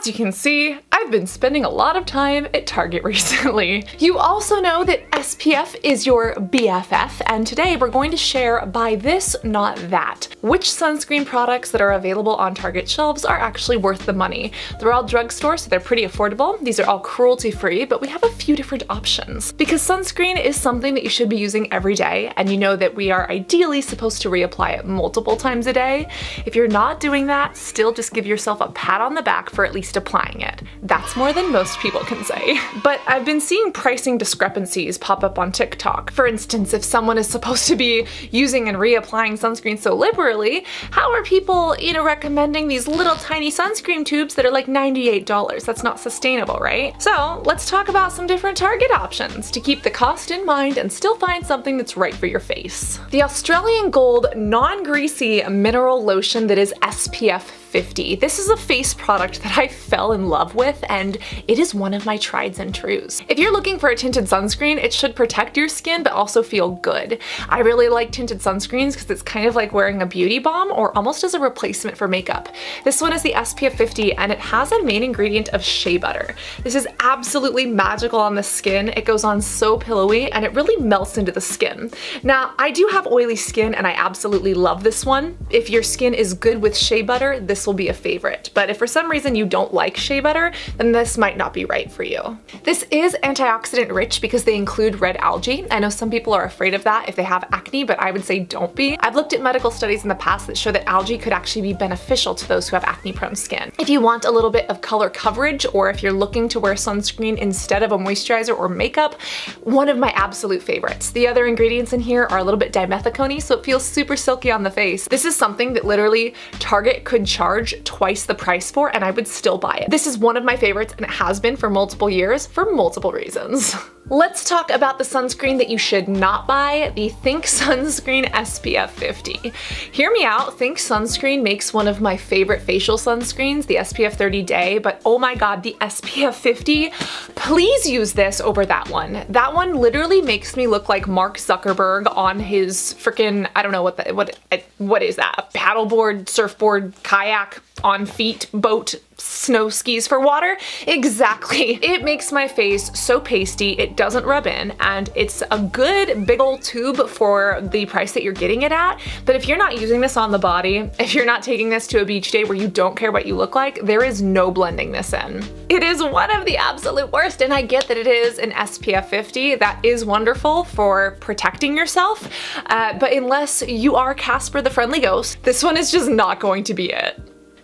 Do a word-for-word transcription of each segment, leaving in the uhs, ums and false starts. As you can see, I've been spending a lot of time at Target recently. You also know that S P F is your B F F, and today we're going to share Buy This, Not That, which sunscreen products that are available on Target shelves are actually worth the money. They're all drugstore, so they're pretty affordable. These are all cruelty-free, but we have a few different options. Because sunscreen is something that you should be using every day, and you know that we are ideally supposed to reapply it multiple times a day. If you're not doing that, still just give yourself a pat on the back for at least applying it. That's more than most people can say. But I've been seeing pricing discrepancies pop up on TikTok. For instance, if someone is supposed to be using and reapplying sunscreen so liberally, how are people, you know, recommending these little tiny sunscreen tubes that are like ninety-eight dollars? That's not sustainable, right? So let's talk about some different Target options to keep the cost in mind and still find something that's right for your face. The Australian Gold non-greasy mineral lotion that is S P F fifty. This is a face product that I fell in love with, and it is one of my trieds and trues. If you're looking for a tinted sunscreen, it should protect your skin but also feel good. I really like tinted sunscreens because it's kind of like wearing a beauty balm or almost as a replacement for makeup. This one is the S P F fifty, and it has a main ingredient of shea butter. This is absolutely magical on the skin. It goes on so pillowy and it really melts into the skin. Now, I do have oily skin and I absolutely love this one. If your skin is good with shea butter, this will be a favorite, but if for some reason you don't like shea butter, then this might not be right for you. This is antioxidant rich because they include red algae. I know some people are afraid of that if they have acne, but I would say don't be. I've looked at medical studies in the past that show that algae could actually be beneficial to those who have acne prone skin. If you want a little bit of color coverage, or if you're looking to wear sunscreen instead of a moisturizer or makeup, one of my absolute favorites. The other ingredients in here are a little bit dimethicone, so it feels super silky on the face. This is something that literally Target could charge twice the price for, and I would still buy it. This is one of my favorites, and it has been for multiple years for multiple reasons. Let's talk about the sunscreen that you should not buy, the Think Sunscreen S P F fifty. Hear me out, Think Sunscreen makes one of my favorite facial sunscreens, the S P F thirty Day, but oh my god, the S P F fifty, please use this over that one. That one literally makes me look like Mark Zuckerberg on his freaking, I don't know what that, what, what is that, a paddleboard, surfboard, kayak, on feet, boat, snow skis for water? Exactly. It makes my face so pasty, it doesn't rub in, and it's a good big old tube for the price that you're getting it at. But if you're not using this on the body, if you're not taking this to a beach day where you don't care what you look like, there is no blending this in. It is one of the absolute worst, and I get that it is an S P F fifty. That is wonderful for protecting yourself, uh, but unless you are Casper the Friendly Ghost, this one is just not going to be it.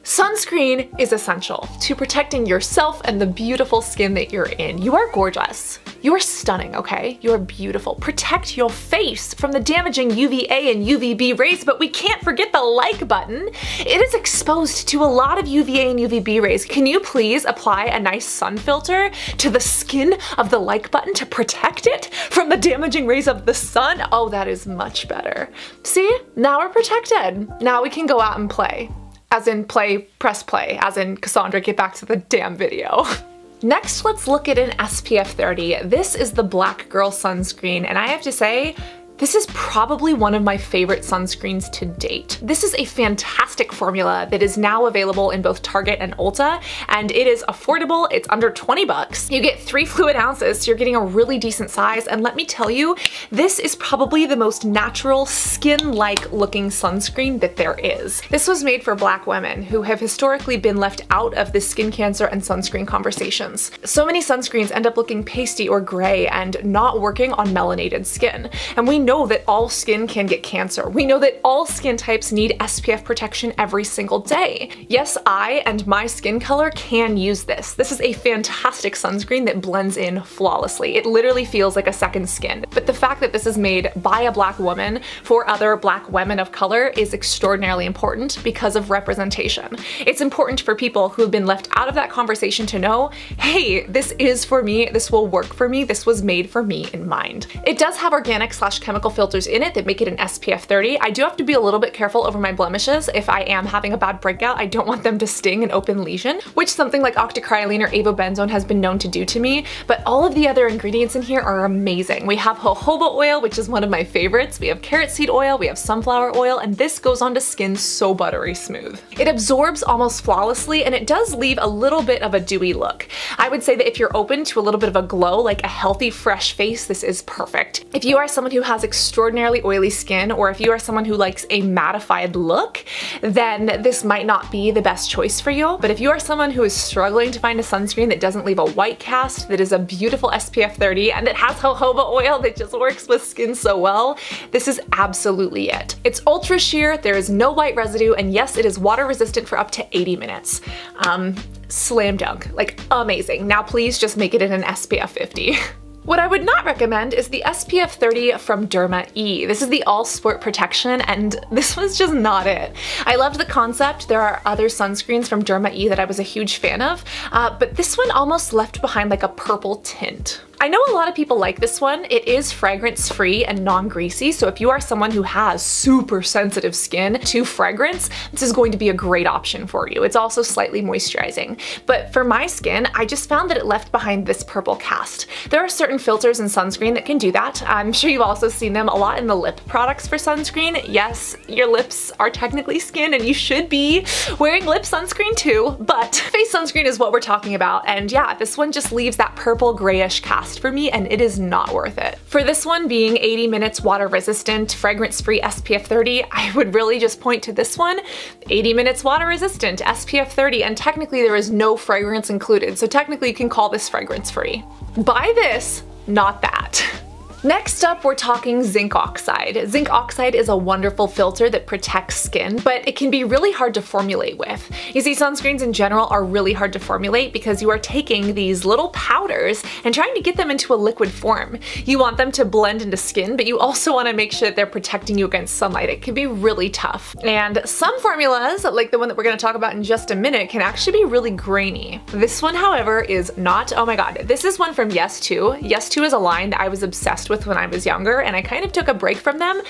Sunscreen is essential to protecting yourself and the beautiful skin that you're in. You are gorgeous. You are stunning, okay? You are beautiful. Protect your face from the damaging U V A and U V B rays, but we can't forget the like button. It is exposed to a lot of U V A and U V B rays. Can you please apply a nice sun filter to the skin of the like button to protect it from the damaging rays of the sun? Oh, that is much better. See, now we're protected. Now we can go out and play. As in play, press play, as in Cassandra, get back to the damn video. Next, let's look at an S P F thirty. This is the Black Girl Sunscreen, and I have to say, this is probably one of my favorite sunscreens to date. This is a fantastic formula that is now available in both Target and Ulta, and it is affordable, it's under twenty bucks. You get three fluid ounces, so you're getting a really decent size, and let me tell you, this is probably the most natural, skin-like looking sunscreen that there is. This was made for Black women who have historically been left out of the skin cancer and sunscreen conversations. So many sunscreens end up looking pasty or gray and not working on melanated skin, and we know that all skin can get cancer. We know that all skin types need S P F protection every single day. Yes, I and my skin color can use this. This is a fantastic sunscreen that blends in flawlessly. It literally feels like a second skin. But the fact that this is made by a Black woman for other Black women of color is extraordinarily important because of representation. It's important for people who have been left out of that conversation to know, hey, this is for me, this will work for me, this was made for me in mind. It does have organic slash chemical chemical filters in it that make it an S P F thirty. I do have to be a little bit careful over my blemishes. If I am having a bad breakout, I don't want them to sting an open lesion, which something like octocrylene or avobenzone has been known to do to me. But all of the other ingredients in here are amazing. We have jojoba oil, which is one of my favorites. We have carrot seed oil, we have sunflower oil, and this goes onto skin so buttery smooth. It absorbs almost flawlessly, and it does leave a little bit of a dewy look. I would say that if you're open to a little bit of a glow, like a healthy, fresh face, this is perfect. If you are someone who has extraordinarily oily skin, or if you are someone who likes a mattified look, then this might not be the best choice for you. But if you are someone who is struggling to find a sunscreen that doesn't leave a white cast, that is a beautiful S P F thirty, and that has jojoba oil that just works with skin so well, this is absolutely it. It's ultra sheer, there is no white residue, and yes, it is water resistant for up to eighty minutes. Um, slam dunk, like amazing. Now please just make it in an S P F fifty. What I would not recommend is the S P F thirty from Derma E. This is the All Sport Protection, and this was just not it. I loved the concept. There are other sunscreens from Derma E that I was a huge fan of, uh, but this one almost left behind like a purple tint. I know a lot of people like this one. It is fragrance-free and non-greasy, so if you are someone who has super sensitive skin to fragrance, this is going to be a great option for you. It's also slightly moisturizing. But for my skin, I just found that it left behind this purple cast. There are certain filters in sunscreen that can do that. I'm sure you've also seen them a lot in the lip products for sunscreen. Yes, your lips are technically skin and you should be wearing lip sunscreen too, but face sunscreen is what we're talking about. And yeah, this one just leaves that purple grayish cast for me, and it is not worth it. For this one being eighty minutes water resistant, fragrance-free S P F thirty, I would really just point to this one, eighty minutes water resistant, S P F thirty, and technically there is no fragrance included, so technically you can call this fragrance-free. Buy this, not that. Next up, we're talking zinc oxide. Zinc oxide is a wonderful filter that protects skin, but it can be really hard to formulate with. You see, sunscreens in general are really hard to formulate because you are taking these little powders and trying to get them into a liquid form. You want them to blend into skin, but you also want to make sure that they're protecting you against sunlight. It can be really tough. And some formulas, like the one that we're going to talk about in just a minute, can actually be really grainy. This one, however, is not. Oh my god. This is one from Yes To. Yes To is a line that I was obsessed with with when I was younger, and I kind of took a break from them.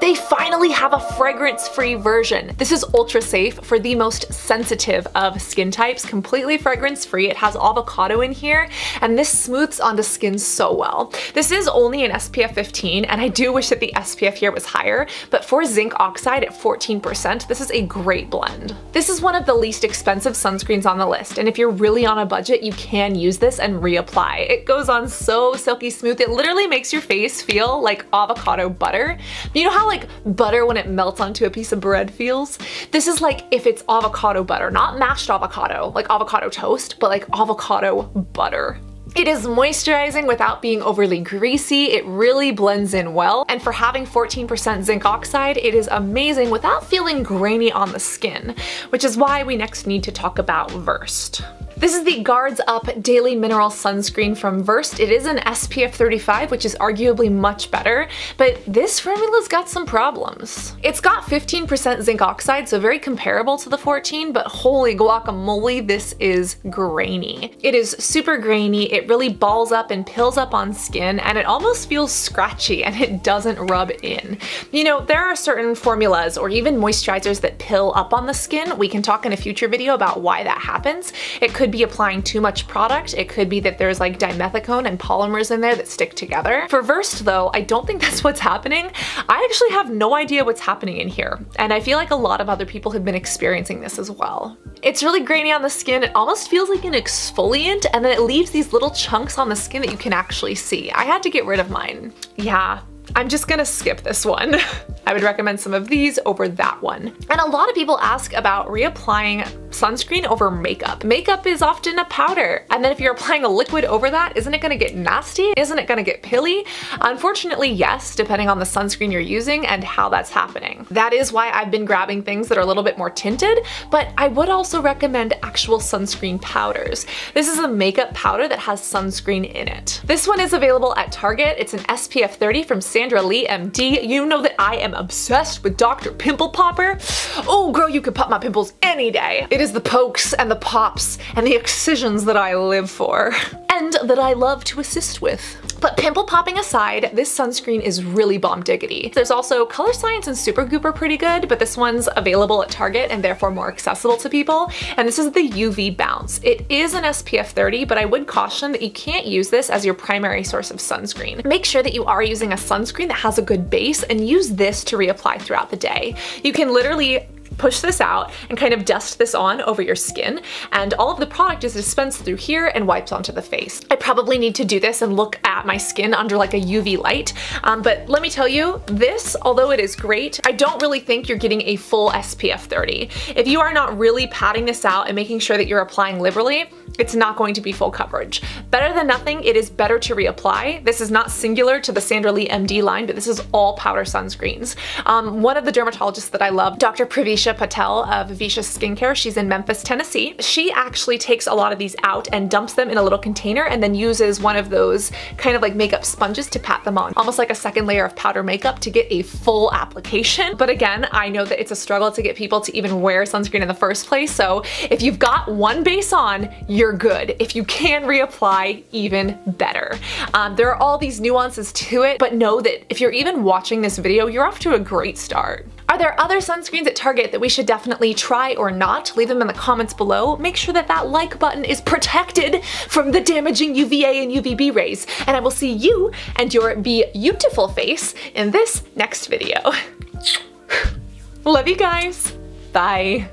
They finally have a fragrance-free version. This is ultra safe for the most sensitive of skin types, completely fragrance-free. It has avocado in here, and this smooths onto skin so well. This is only an S P F fifteen, and I do wish that the S P F here was higher, but for zinc oxide at fourteen percent, this is a great blend. This is one of the least expensive sunscreens on the list, and if you're really on a budget, you can use this and reapply. It goes on so silky smooth. It literally makes your face feel like avocado butter. You know how like butter when it melts onto a piece of bread feels? This is like if it's avocado butter, not mashed avocado, like avocado toast, but like avocado butter. It is moisturizing without being overly greasy. It really blends in well. And for having fourteen percent zinc oxide, it is amazing without feeling grainy on the skin, which is why we next need to talk about Versed. This is the Guards Up Daily Mineral Sunscreen from Versed. It is an S P F thirty-five, which is arguably much better, but this formula's got some problems. It's got fifteen percent zinc oxide, so very comparable to the fourteen, but holy guacamole, this is grainy. It is super grainy, it really balls up and pills up on skin, and it almost feels scratchy and it doesn't rub in. You know, there are certain formulas or even moisturizers that pill up on the skin. We can talk in a future video about why that happens. It could be applying too much product. It could be that there's like dimethicone and polymers in there that stick together. For Versed though, I don't think that's what's happening. I actually have no idea what's happening in here, and I feel like a lot of other people have been experiencing this as well. It's really grainy on the skin. It almost feels like an exfoliant, and then it leaves these little chunks on the skin that you can actually see. I had to get rid of mine. Yeah. I'm just gonna skip this one. I would recommend some of these over that one. And a lot of people ask about reapplying sunscreen over makeup. Makeup is often a powder, and then if you're applying a liquid over that, isn't it gonna get nasty? Isn't it gonna get pilly? Unfortunately, yes, depending on the sunscreen you're using and how that's happening. That is why I've been grabbing things that are a little bit more tinted, but I would also recommend actual sunscreen powders. This is a makeup powder that has sunscreen in it. This one is available at Target. It's an S P F thirty from Cassandra Bankson, M D. You know that I am obsessed with Doctor Pimple Popper. Oh girl, you could pop my pimples any day. It is the pokes and the pops and the excisions that I live for. and that I love to assist with. But pimple popping aside, this sunscreen is really bomb diggity. There's also Color Science and Super Goop are pretty good, but this one's available at Target and therefore more accessible to people. And this is the U V Bounce. It is an S P F thirty, but I would caution that you can't use this as your primary source of sunscreen. Make sure that you are using a sunscreen that has a good base and use this to reapply throughout the day. You can literally push this out and kind of dust this on over your skin, and all of the product is dispensed through here and wiped onto the face. I probably need to do this and look at my skin under like a U V light, um, but let me tell you, this, although it is great, I don't really think you're getting a full S P F thirty. If you are not really patting this out and making sure that you're applying liberally, it's not going to be full coverage. Better than nothing, it is better to reapply. This is not singular to the Sandra Lee M D line, but this is all powder sunscreens. Um, one of the dermatologists that I love, Doctor Pravisha Patel of Visha Skincare, she's in Memphis, Tennessee. She actually takes a lot of these out and dumps them in a little container and then uses one of those kind of like makeup sponges to pat them on, almost like a second layer of powder makeup to get a full application. But again, I know that it's a struggle to get people to even wear sunscreen in the first place, so if you've got one base on, you're good. If you can reapply, even better. Um, there are all these nuances to it, but know that if you're even watching this video, you're off to a great start. Are there other sunscreens at Target that we should definitely try or not? Leave them in the comments below. Make sure that that like button is protected from the damaging U V A and U V B rays. And I will see you and your beautiful face in this next video. Love you guys. Bye.